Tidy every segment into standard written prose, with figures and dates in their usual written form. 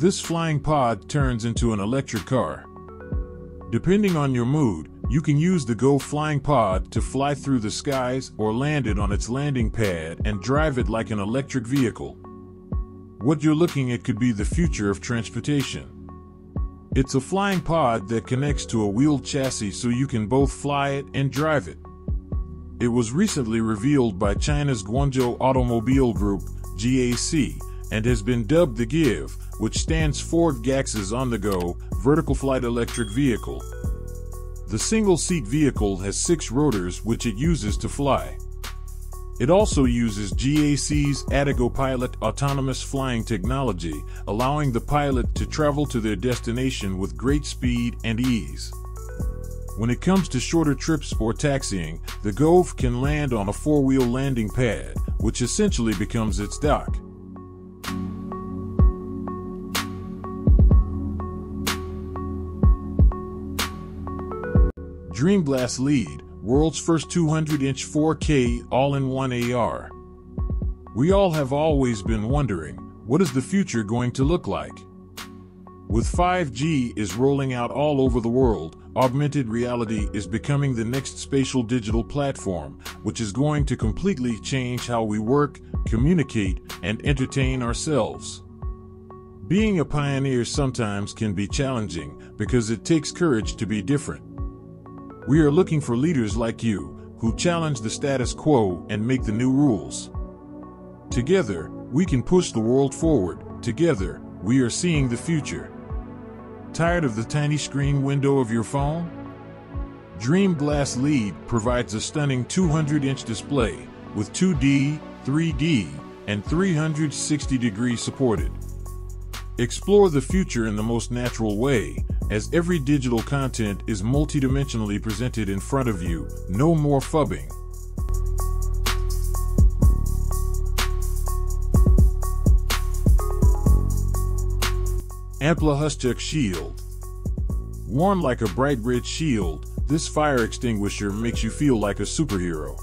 This flying pod turns into an electric car. Depending on your mood, you can use the Go Flying Pod to fly through the skies or land it on its landing pad and drive it like an electric vehicle. What you're looking at could be the future of transportation. It's a flying pod that connects to a wheeled chassis so you can both fly it and drive it. It was recently revealed by China's Guangzhou Automobile Group, GAC, and has been dubbed the GIV, which stands for GAC's on-the-go, vertical flight electric vehicle. The single-seat vehicle has 6 rotors which it uses to fly. It also uses GAC's AttiGo Pilot autonomous flying technology, allowing the pilot to travel to their destination with great speed and ease. When it comes to shorter trips or taxiing, the GOV can land on a 4-wheel landing pad, which essentially becomes its dock. DreamGlass Lead, world's first 200-inch 4K all-in-one AR. We all have always been wondering, what is the future going to look like? With 5G is rolling out all over the world, augmented reality is becoming the next spatial digital platform, which is going to completely change how we work, communicate, and entertain ourselves. Being a pioneer sometimes can be challenging because it takes courage to be different. We are looking for leaders like you, who challenge the status quo and make the new rules. Together, we can push the world forward. Together, we are seeing the future. Tired of the tiny screen window of your phone? DreamGlass Lead provides a stunning 200-inch display with 2D, 3D, and 360-degree supported. Explore the future in the most natural way, as every digital content is multidimensionally presented in front of you. No more fubbing. Ampla Hushchuk Shield. Worn like a bright red shield, this fire extinguisher makes you feel like a superhero.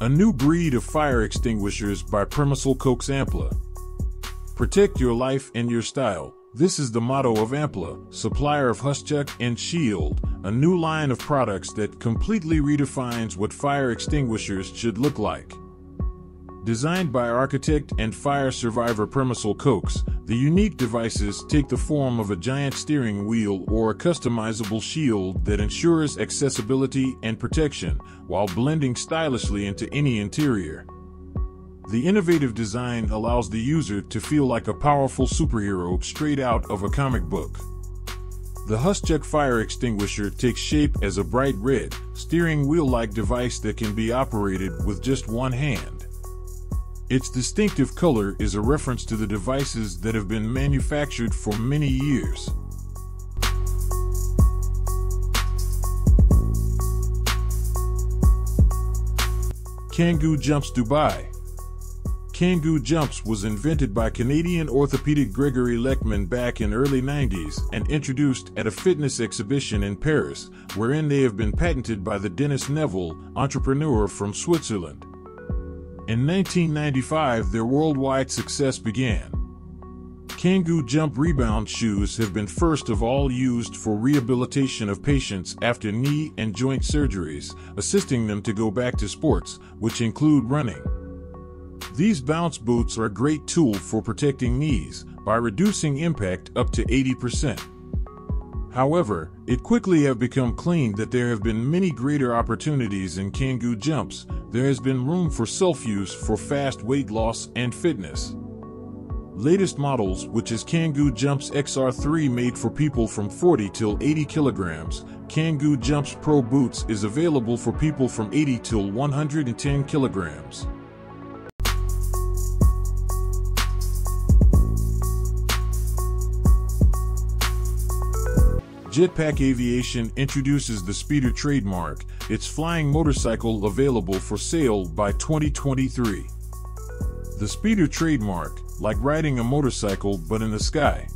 A new breed of fire extinguishers by Premysl Kokes Ampla. Protect your life and your style. This is the motto of Ampla, supplier of Hushchuk and Shield, a new line of products that completely redefines what fire extinguishers should look like. Designed by architect and fire survivor Premysl Kokes, the unique devices take the form of a giant steering wheel or a customizable shield that ensures accessibility and protection, while blending stylishly into any interior. The innovative design allows the user to feel like a powerful superhero straight out of a comic book. The Hushchuk fire extinguisher takes shape as a bright red, steering wheel-like device that can be operated with just one hand. Its distinctive color is a reference to the devices that have been manufactured for many years. Kangoo Jumps Dubai. Kangoo Jumps was invented by Canadian orthopedic Gregory Lechman back in early 90s and introduced at a fitness exhibition in Paris, wherein they have been patented by the Dennis Neville, entrepreneur from Switzerland. In 1995, their worldwide success began. Kangoo Jump Rebound shoes have been first of all used for rehabilitation of patients after knee and joint surgeries, assisting them to go back to sports, which include running. These bounce boots are a great tool for protecting knees by reducing impact up to 80%. However, it quickly have become clean that there have been many greater opportunities in Kangoo Jumps. There has been room for self-use for fast weight loss and fitness. Latest models, which is Kangoo Jumps XR3 made for people from 40 till 80 kilograms, Kangoo Jumps Pro Boots is available for people from 80 till 110 kilograms. Jetpack Aviation introduces the Speeder trademark, its flying motorcycle available for sale by 2023. The Speeder trademark, like riding a motorcycle but in the sky.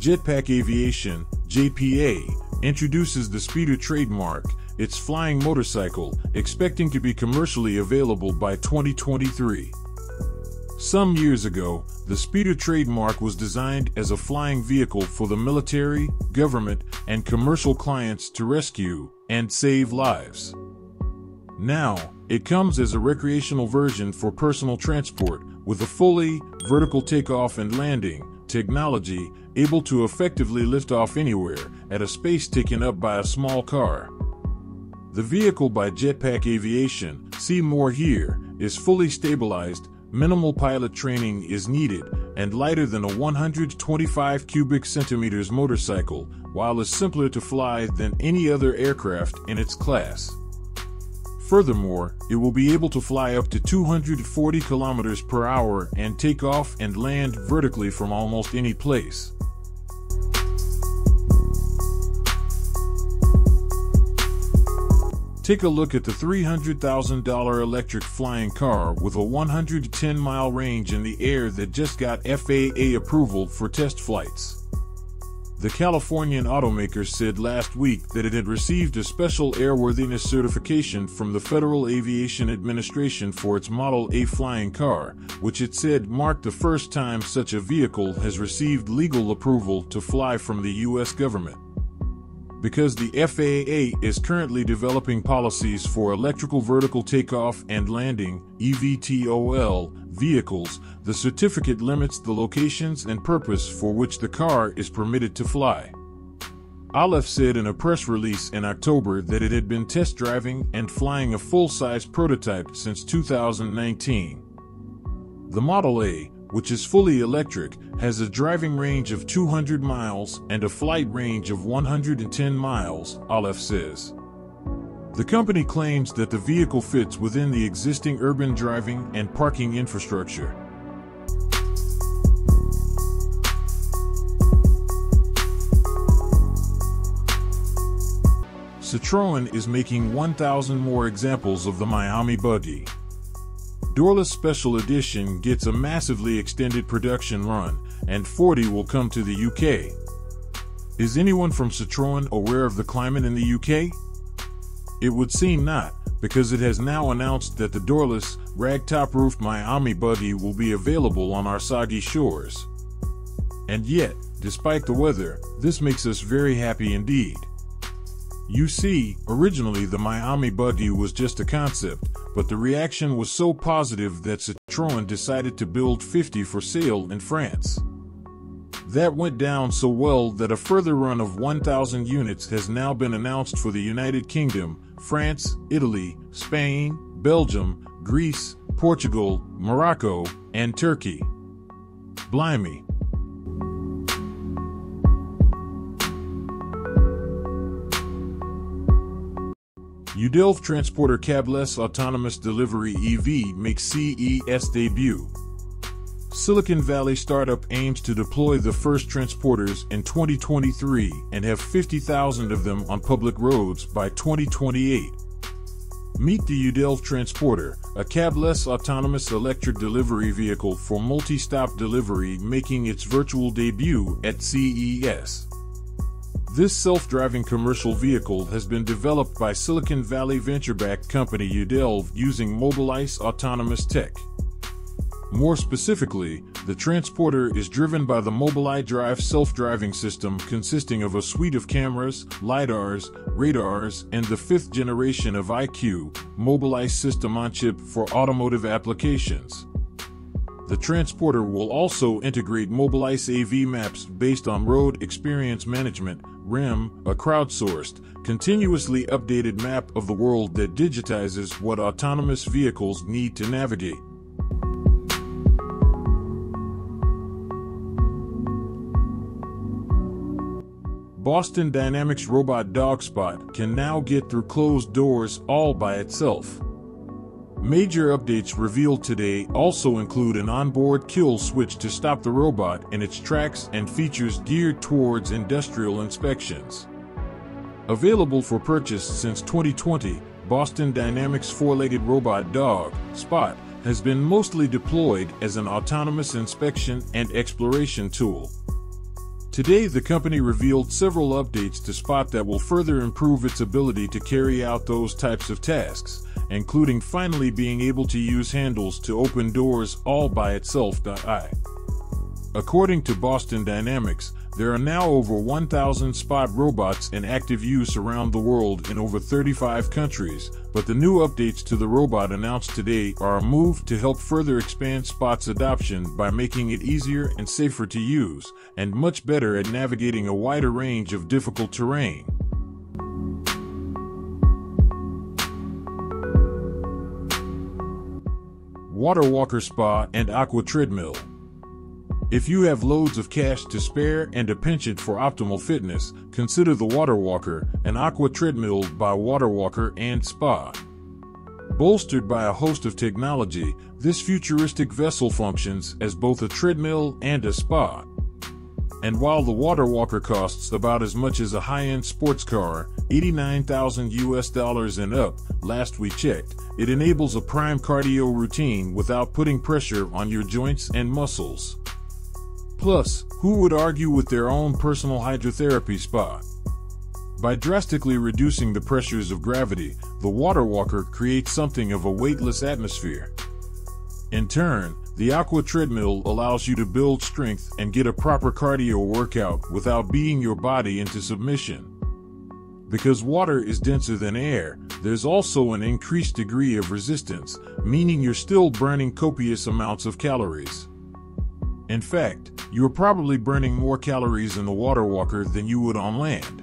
Jetpack Aviation, JPA, introduces the Speeder trademark, its flying motorcycle, expecting to be commercially available by 2023. Some years ago, the Speeder trademark was designed as a flying vehicle for the military, government, and commercial clients to rescue and save lives. Now, it comes as a recreational version for personal transport, with a fully vertical takeoff and landing technology able to effectively lift off anywhere at a space taken up by a small car. The vehicle by Jetpack Aviation, see more here, is fully stabilized, minimal pilot training is needed, and lighter than a 125 cubic centimeters motorcycle, while is simpler to fly than any other aircraft in its class. Furthermore, it will be able to fly up to 240 kilometers per hour and take off and land vertically from almost any place. Take a look at the $300,000 electric flying car with a 110-mile range in the air that just got FAA approval for test flights. The Californian automaker said last week that it had received a special airworthiness certification from the Federal Aviation Administration for its Model A flying car, which it said marked the first time such a vehicle has received legal approval to fly from the U.S. government. Because the FAA is currently developing policies for electrical vertical takeoff and landing (EVTOL) vehicles, the certificate limits the locations and purpose for which the car is permitted to fly. Alef said in a press release in October that it had been test driving and flying a full-size prototype since 2019. The Model A, which is fully electric, has a driving range of 200 miles and a flight range of 110 miles, Alef says. The company claims that the vehicle fits within the existing urban driving and parking infrastructure. Citroën is making 1,000 more examples of the My Ami buggy. Doorless Special Edition gets a massively extended production run, and 40 will come to the UK. Is anyone from Citroën aware of the climate in the UK? It would seem not, because it has now announced that the doorless, rag-top roofed My Ami buggy will be available on our soggy shores. And yet, despite the weather, this makes us very happy indeed. You see, originally the My Ami buggy was just a concept, but the reaction was so positive that Citroën decided to build 50 for sale in France. That went down so well that a further run of 1,000 units has now been announced for the United Kingdom, France, Italy, Spain, Belgium, Greece, Portugal, Morocco, and Turkey. Blimey. Udelv Transporter Cabless Autonomous Delivery EV makes CES debut. Silicon Valley startup aims to deploy the first transporters in 2023 and have 50,000 of them on public roads by 2028. Meet the Udelv Transporter, a cabless autonomous electric delivery vehicle for multi-stop delivery making its virtual debut at CES. This self-driving commercial vehicle has been developed by Silicon Valley venture-backed company Udelv using Mobilize autonomous tech. More specifically, the transporter is driven by the Mobileye Drive self-driving system consisting of a suite of cameras, lidars, radars, and the fifth generation of IQ, Mobileye system on chip for automotive applications. The transporter will also integrate Mobilize AV maps based on road experience management, REM, a crowdsourced, continuously updated map of the world that digitizes what autonomous vehicles need to navigate. Boston Dynamics robot dog Spot can now get through closed doors all by itself. Major updates revealed today also include an onboard kill switch to stop the robot in its tracks and features geared towards industrial inspections. Available for purchase since 2020, Boston Dynamics' four-legged robot dog, Spot, has been mostly deployed as an autonomous inspection and exploration tool. Today, the company revealed several updates to Spot that will further improve its ability to carry out those types of tasks, including finally being able to use handles to open doors all by itself. According to Boston Dynamics, there are now over 1,000 Spot robots in active use around the world in over 35 countries, but the new updates to the robot announced today are a move to help further expand Spot's adoption by making it easier and safer to use, and much better at navigating a wider range of difficult terrain. Water Walker Spa and Aqua Treadmill. If you have loads of cash to spare and a penchant for optimal fitness, consider the Water Walker, an Aqua Treadmill by Water Walker and Spa. Bolstered by a host of technology, this futuristic vessel functions as both a treadmill and a spa. And while the Water Walker costs about as much as a high-end sports car, $89,000 and up, last we checked, it enables a prime cardio routine without putting pressure on your joints and muscles. Plus, who would argue with their own personal hydrotherapy spa? By drastically reducing the pressures of gravity, the Water Walker creates something of a weightless atmosphere. In turn, the Aqua Treadmill allows you to build strength and get a proper cardio workout without beating your body into submission. Because water is denser than air, there's also an increased degree of resistance, meaning you're still burning copious amounts of calories. In fact, you're probably burning more calories in the Water Walker than you would on land.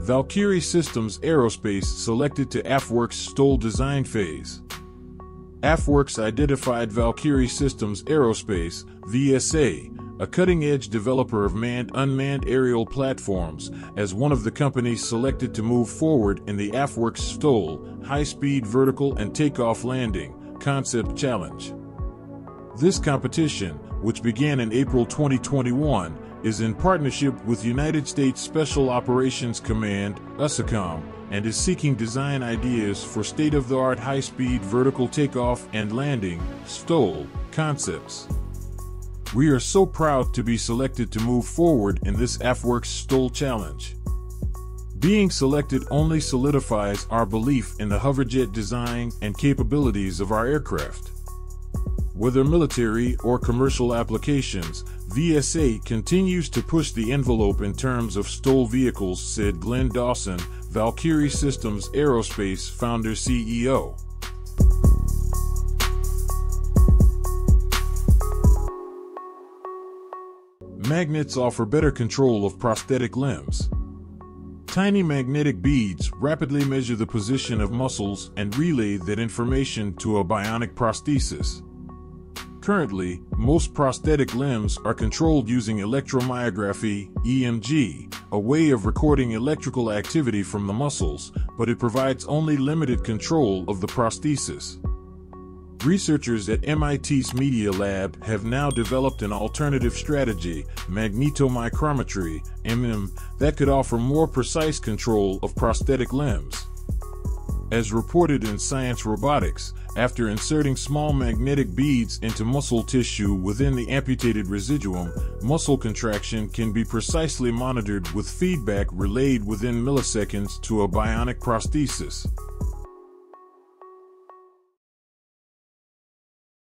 Valkyrie Systems Aerospace selected to AFWERX STOL design phase. AFWERX identified Valkyrie Systems Aerospace, VSA, a cutting-edge developer of manned-unmanned aerial platforms, as one of the companies selected to move forward in the AFWERX STOL high-speed vertical and takeoff landing concept challenge. This competition, which began in April 2021, is in partnership with United States Special Operations Command, USSOCOM, and is seeking design ideas for state-of-the-art high-speed vertical takeoff and landing, STOL, concepts. We are so proud to be selected to move forward in this AFWERX STOL challenge. Being selected only solidifies our belief in the hoverjet design and capabilities of our aircraft. Whether military or commercial applications, VSA continues to push the envelope in terms of STOL vehicles, said Glenn Dawson, Valkyrie Systems Aerospace founder CEO. Magnets offer better control of prosthetic limbs. Tiny magnetic beads rapidly measure the position of muscles and relay that information to a bionic prosthesis. Currently, most prosthetic limbs are controlled using electromyography, EMG, a way of recording electrical activity from the muscles, but it provides only limited control of the prosthesis. Researchers at MIT's Media Lab have now developed an alternative strategy, magnetomicrometry, that could offer more precise control of prosthetic limbs. As reported in Science Robotics, after inserting small magnetic beads into muscle tissue within the amputated residuum, muscle contraction can be precisely monitored with feedback relayed within milliseconds to a bionic prosthesis.